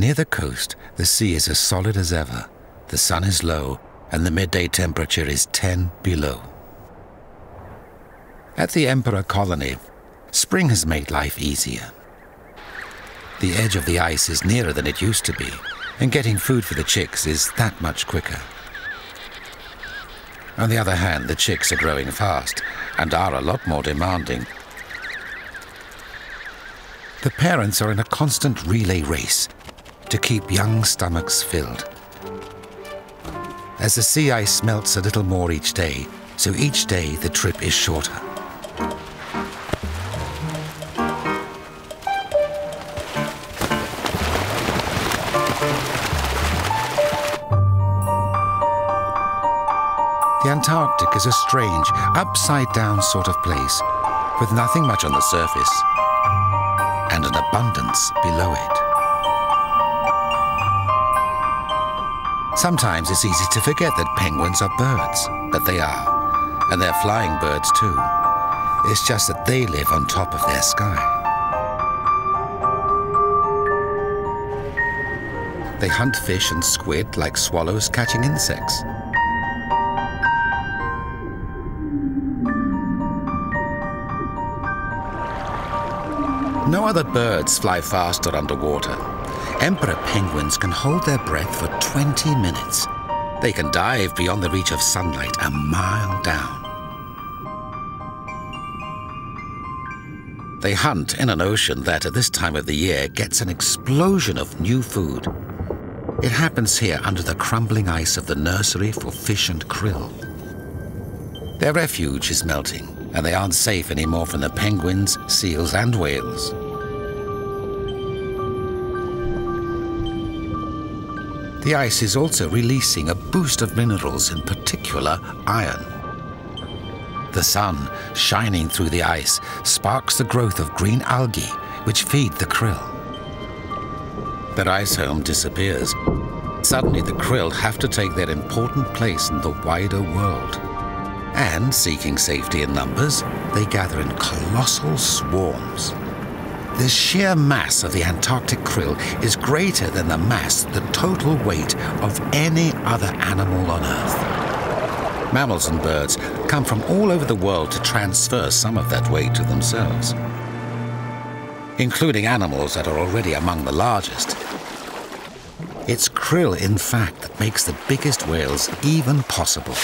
Near the coast, the sea is as solid as ever, the sun is low, and the midday temperature is 10 below. At the Emperor colony, spring has made life easier. The edge of the ice is nearer than it used to be, and getting food for the chicks is that much quicker. On the other hand, the chicks are growing fast and are a lot more demanding. The parents are in a constant relay race to keep young stomachs filled. As the sea ice melts a little more each day, so each day the trip is shorter. The Antarctic is a strange, upside-down sort of place, with nothing much on the surface and an abundance below it. Sometimes it's easy to forget that penguins are birds, but they are, and they're flying birds too. It's just that they live on top of their sky. They hunt fish and squid like swallows catching insects. No other birds fly faster underwater. Emperor penguins can hold their breath for 20 minutes. They can dive beyond the reach of sunlight a mile down. They hunt in an ocean that, at this time of the year, gets an explosion of new food. It happens here under the crumbling ice of the nursery for fish and krill. Their refuge is melting, and they aren't safe anymore from the penguins, seals, and whales. The ice is also releasing a boost of minerals, in particular iron. The sun, shining through the ice, sparks the growth of green algae, which feed the krill. Their ice home disappears. Suddenly, the krill have to take their important place in the wider world. And, seeking safety in numbers, they gather in colossal swarms. The sheer mass of the Antarctic krill is greater than the mass, the total weight, of any other animal on Earth. Mammals and birds come from all over the world to transfer some of that weight to themselves, including animals that are already among the largest. It's krill, in fact, that makes the biggest whales even possible.